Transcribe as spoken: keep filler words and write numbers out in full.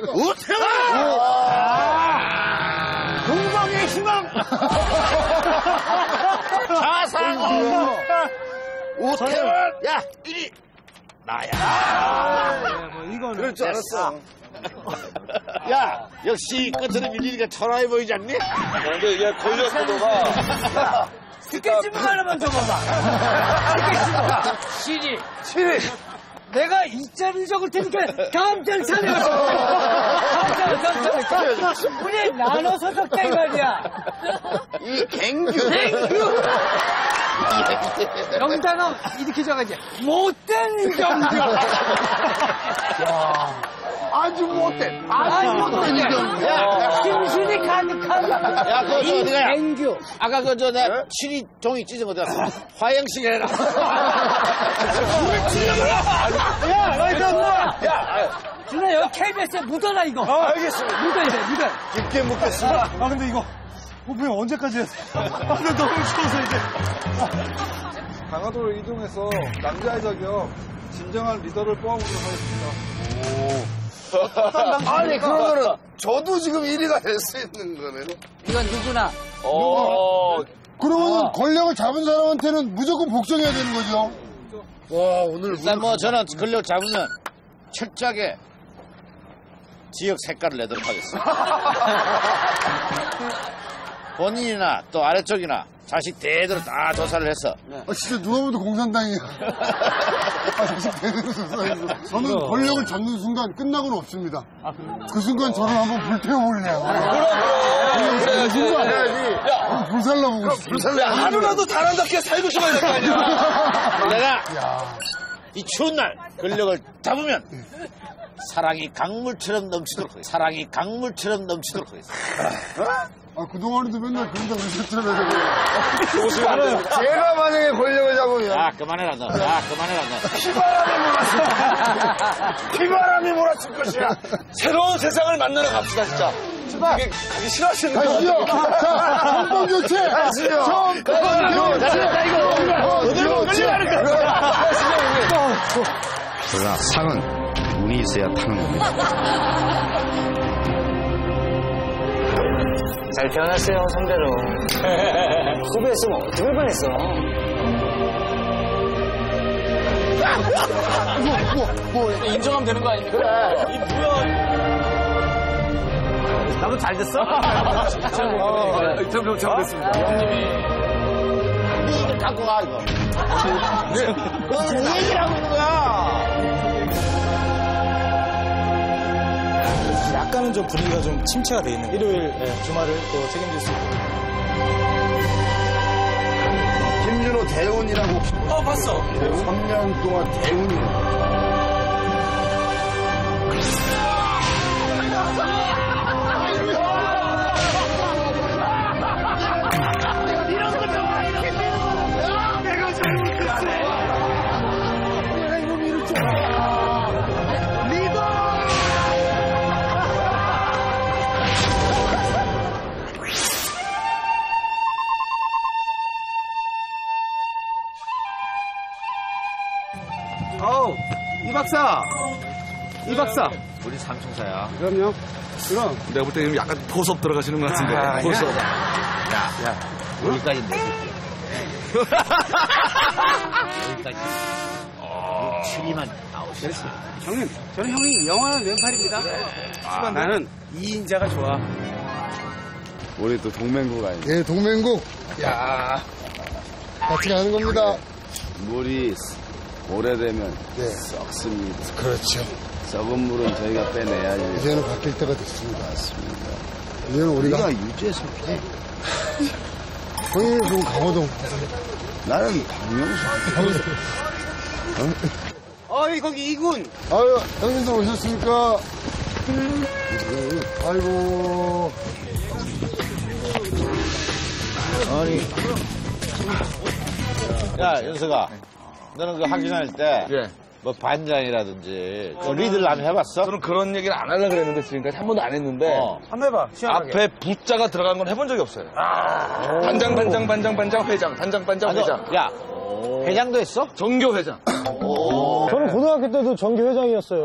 오태원! 아! 동방의 희망! 자상어! 오태원! 야! 이리! 나야! 아, 뭐 이거는 그럴 줄 알았어. 야! 역시 끝으로 밀리니까 천하해 보이지 않니? 그런데 이게 걸렸어, 너가. 스케치북 하나만 줘봐봐. 스케치북. 시리. 시리. 내가 이자를 적을 테니까 다음 장 찾아줘. 다음 장 찾아줘. 우리 나눠서 적자 이 말이야. 이경규. 이경규. 명단어 이렇게 적어야지. 못된 이경규. 아주 못된. 아주 못된 이경규. 김순이 가득한. 야, 그거 저 어디가? 이경규. 아까 그거 저 내가 칠이 종이 찢은 거 들었어. 화형식 해라. 야, 너 이거 뭐야? 야, 준호 여기 케이비에스에 묻어라 이거. 어, 알겠습니다. 묻어야 돼, 묻어. 깊게 묻겠습니다. 아, 근데 이거 오프닝 언제까지 해야 돼? 아, 근데 너무 추워서 이제. 아. 강화도로 이동해서 남자의 자격 진정한 리더를 뽑아보도록 하겠습니다. 오. 아니 그러면은 저도 지금 일 위가 될 수 있는 거네. 이건 누구나. 어. 그러면 어. 권력을 잡은 사람한테는 무조건 복종해야 되는 거죠. 와, 오늘 일단 뭐 저는 권력 잡으면 철저하게 지역 색깔을 내도록 하겠습니다. 본인이나 또 아래쪽이나 자식 대대로 다 조사를 해서. 네. 아, 진짜 누가 봐도 공산당이야. 아, 자식 대대로 조사해서. 저는 권력을 잡는 순간 끝나고는 없습니다. 아, 그 순간 저를 한번 불태워보려고. 그래야지. 야, 불살라보고 싶어. 불살라. 하루라도 다른답게 살고 싶어야 될 거 아니야. 내가 야. 이 추운 날 권력을 잡으면 사랑이 강물처럼 넘치도록 하겠습니다. 사랑이 강물처럼 넘치도록 하겠습니다. 아, 그동안에도 맨날 그런다고 인사처럼 해서 제가 만약에 권력을 잡으면. 아, 그만해라, 너. 아, 그만해라, 너. 피바람이 몰아칠 것이야. 피바람이 몰아칠 것이야. 새로운 세상을 만나러 갑시다, 진짜. 출발. 이게 가기 싫어하시는 거야. 가시죠. 자, 정권 교체. 가시죠. 정권 교체. 나 이거 어디로 끌려가는 거야. 가시죠, 우리. 그러나 상은 운이 있어야 타는 겁니다. 잘 태어났어요, 상대로. 후배였으면 어떻게 뻔했어. 뭐, 뭐, 뭐. 인정하면 되는 거 아닙니까? 그래. 이 무연. 나도 잘 됐어? 점점 잘 됐습니다. 형님이. 니 이걸 갖고 가, 이거. 무슨 얘기를 하고 있는 거야? 약간은 좀 분위기가 좀 침체가 돼 있는 일요일 네, 주말을 또 책임질 수 있고. 김준호 대운이라고. 어, 봤어. 삼 년 동안 대운이. 내가 잘못했어. 내가 이놈이 이렇게. 이 박사! 이 박사! 우리 삼총사야. 그럼요. 그럼. 내가 볼 때는 약간 포섭 들어가시는 것 같은데. 아, 포섭. 야, 야. 야. 여기까지 내줄게. 여기까지. 어... 추리만 나오시네. 형님, 저는 형님 영원한 왼팔입니다. 그래. 아, 나는 이인자가 좋아. 우리 또 동맹국 아니야? 예, 동맹국. 야, 같이 가는 겁니다. 물이. 오래되면 네. 썩습니다. 그렇죠. 썩은 물은 저희가 빼내야지. 이제는 바뀔 때가 됐습니다. 맞습니다. 이제는 우리가 유재석. 형님 좀 강호동. 나는 박명수. 어이 거기 이군. 아유 형님도 오셨습니까? 아이고. 아니. 야 연석아. 너는 그 학교 다닐 때, 예. 뭐 반장이라든지, 어, 리드를 안 해봤어? 저는 그런 얘기를 안 하려고 그랬는데, 지금까지 한 번도 안 했는데, 어. 한번 해봐, 시원하게. 앞에 부자가 들어간 건 해본 적이 없어요. 아 반장, 반장, 반장, 반장, 회장, 반장, 반장, 아니, 회장. 야, 회장도 했어? 전교 회장. 저는 고등학교 때도 전교 회장이었어요.